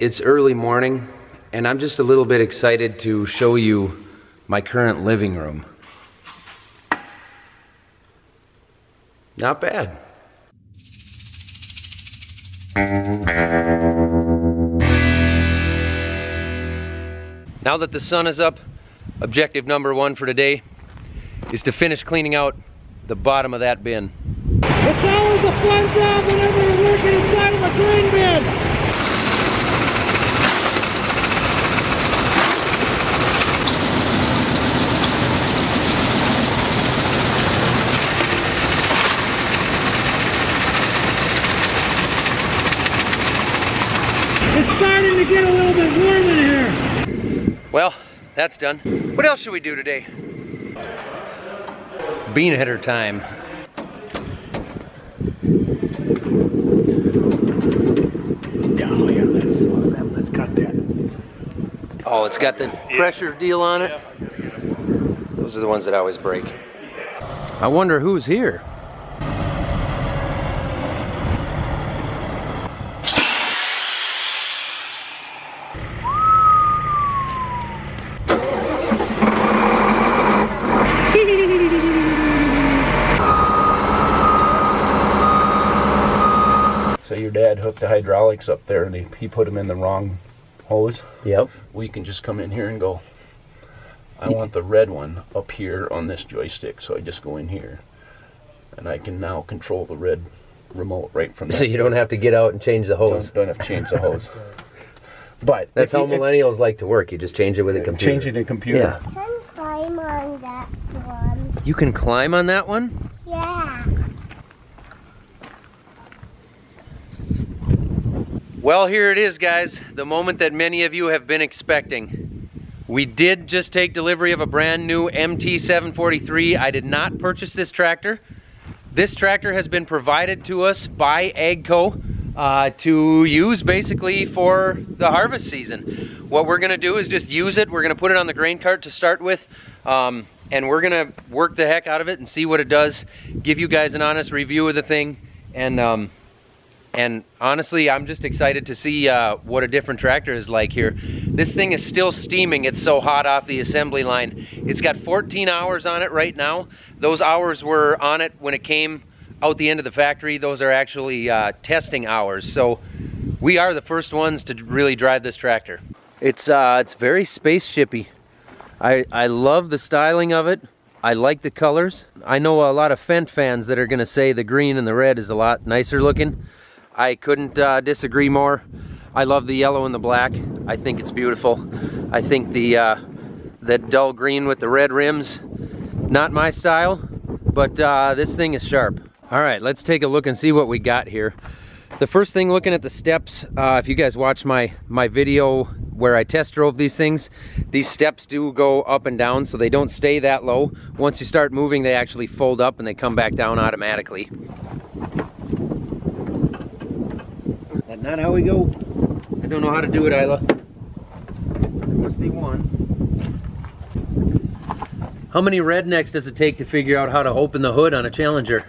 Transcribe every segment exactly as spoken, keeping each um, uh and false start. it's early morning and I'm just a little bit excited to show you my current living room. Not bad. Now that the sun is up, objective number one for today is to finish cleaning out the bottom of that bin. It's always a fun job whenever you're working inside of a grain bin. Get a little bit warm in here. Well, that's done. What else should we do today? Bean header time. Oh yeah, that's that, let's cut that. Oh, it's got the yeah. pressure deal on it. Yeah. Those are the ones that I always break. Yeah. I wonder who's here. The hydraulics up there, and he, he put them in the wrong hose. Yep. We can just come in here and go, I want the red one up here on this joystick, so I just go in here and I can now control the red remote right from there. So you don't have to get out and change the hose. Don't, don't have to change the hose. But that's how millennials like to work. You just change it with a computer. Change it in a computer. Yeah. I can climb on that one. You can climb on that one? Yeah. Well, here it is, guys, the moment that many of you have been expecting. We did just take delivery of a brand new M T seven forty-three. I did not purchase this tractor. This tractor has been provided to us by AGCO uh, to use basically for the harvest season. What we're gonna do is just use it. We're gonna put it on the grain cart to start with, um, and we're gonna work the heck out of it and see what it does, give you guys an honest review of the thing, and um, And honestly, I'm just excited to see uh, what a different tractor is like here. This thing is still steaming. It's so hot off the assembly line. It's got fourteen hours on it right now. Those hours were on it when it came out the end of the factory. Those are actually uh, testing hours. So we are the first ones to really drive this tractor. It's, uh, it's very spaceship-y. I, I love the styling of it. I like the colors. I know a lot of Fendt fans that are going to say the green and the red is a lot nicer looking. I couldn't uh, disagree more. I love the yellow and the black. I think it's beautiful. I think the uh, the dull green with the red rims, not my style, but uh, this thing is sharp. All right, let's take a look and see what we got here. The first thing, looking at the steps, uh, if you guys watch my, my video where I test drove these things, these steps do go up and down, so they don't stay that low. Once you start moving, they actually fold up and they come back down automatically. That's not how we go. I don't know how to do it, Isla. There must be one. How many rednecks does it take to figure out how to open the hood on a Challenger?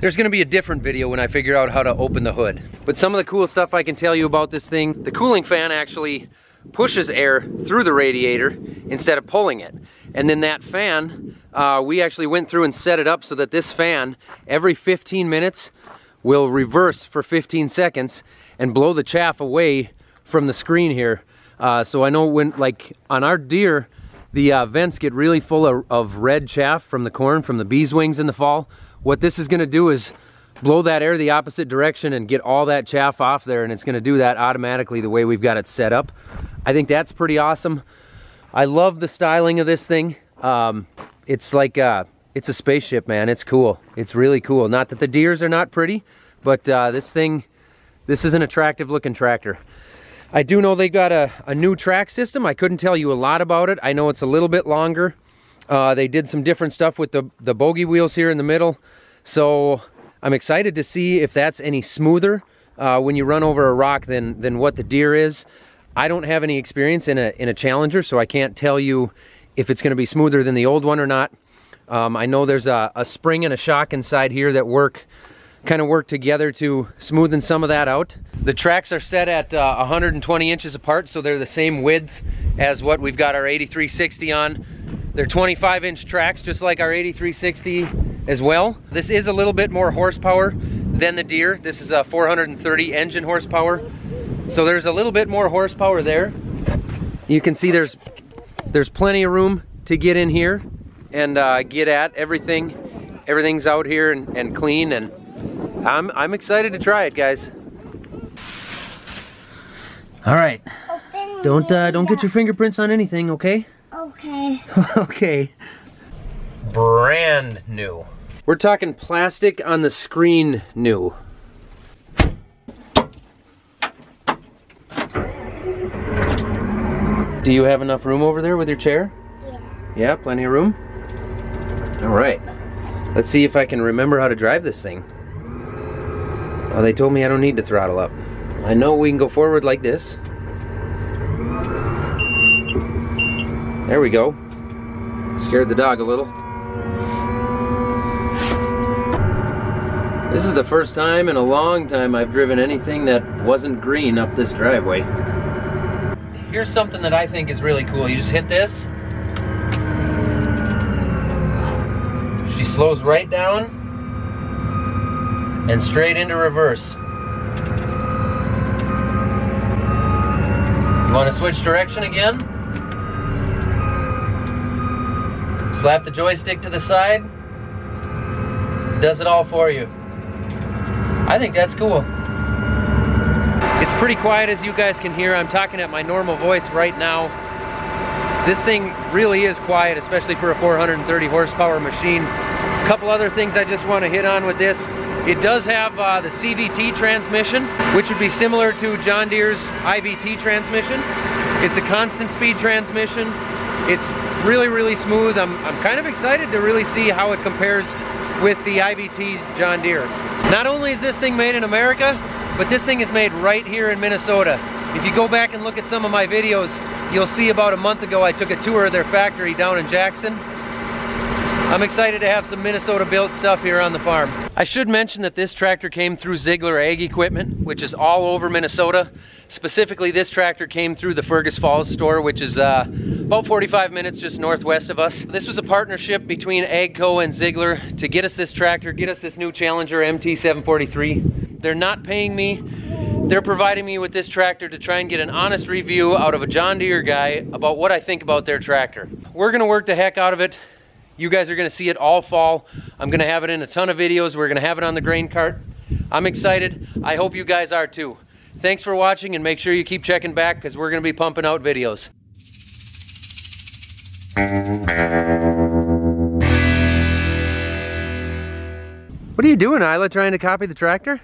There's gonna be a different video when I figure out how to open the hood. But some of the cool stuff I can tell you about this thing, the cooling fan actually pushes air through the radiator instead of pulling it. And then that fan, uh, we actually went through and set it up so that this fan, every fifteen minutes, will reverse for fifteen seconds and blow the chaff away from the screen here. Uh, so I know when, like, on our Deere, the uh, vents get really full of, of red chaff from the corn, from the bees' wings in the fall. What this is gonna do is blow that air the opposite direction and get all that chaff off there, and it's gonna do that automatically the way we've got it set up. I think that's pretty awesome. I love the styling of this thing. Um, it's like, uh, it's a spaceship, man. It's cool. It's really cool. Not that the Deers are not pretty, but uh, this thing, this is an attractive looking tractor. I do know they got a, a new track system. I couldn't tell you a lot about it. I know it's a little bit longer. Uh, they did some different stuff with the, the bogey wheels here in the middle. So I'm excited to see if that's any smoother uh, when you run over a rock than, than what the Deere is. I don't have any experience in a, in a Challenger, so I can't tell you if it's gonna be smoother than the old one or not. Um, I know there's a, a spring and a shock inside here that work, kind of work together to smoothen some of that out. The tracks are set at uh, one hundred twenty inches apart, so they're the same width as what we've got our eighty-three sixty on. They're twenty-five inch tracks, just like our eighty-three sixty as well. This is a little bit more horsepower than the Deere. This is a four hundred thirty engine horsepower. So there's a little bit more horsepower there. You can see there's there's plenty of room to get in here and uh, get at everything. Everything's out here and, and clean, and I'm, I'm excited to try it, guys. All right, don't, uh, don't get your fingerprints on anything, okay? Okay. Okay. Brand new. We're talking plastic on the screen new. Do you have enough room over there with your chair? Yeah. Yeah, plenty of room? All right. Let's see if I can remember how to drive this thing. Oh, they told me I don't need to throttle up. I know we can go forward like this. There we go. Scared the dog a little. This is the first time in a long time I've driven anything that wasn't green up this driveway. Here's something that I think is really cool. You just hit this. She slows right down and straight into reverse. You want to switch direction again? Slap the joystick to the side. Does it all for you. I think that's cool. It's pretty quiet, as you guys can hear. I'm talking at my normal voice right now. This thing really is quiet, especially for a four hundred thirty horsepower machine. A couple other things I just want to hit on with this. It does have uh, the C V T transmission, which would be similar to John Deere's I V T transmission. It's a constant speed transmission. It's really, really smooth. I'm, I'm kind of excited to really see how it compares with the I V T John Deere. Not only is this thing made in America, but this thing is made right here in Minnesota. If you go back and look at some of my videos, you'll see about a month ago I took a tour of their factory down in Jackson. I'm excited to have some Minnesota built stuff here on the farm. I should mention that this tractor came through Ziegler Ag Equipment, which is all over Minnesota. Specifically, this tractor came through the Fergus Falls store, which is uh, about forty-five minutes just northwest of us. This was a partnership between AGCO and Ziegler to get us this tractor, get us this new Challenger M T seven forty-three. They're not paying me. They're providing me with this tractor to try and get an honest review out of a John Deere guy about what I think about their tractor. We're gonna work the heck out of it. You guys are gonna see it all fall. I'm gonna have it in a ton of videos. We're gonna have it on the grain cart. I'm excited. I hope you guys are too. Thanks for watching, and make sure you keep checking back because we're going to be pumping out videos. What are you doing, Isla, trying to copy the tractor?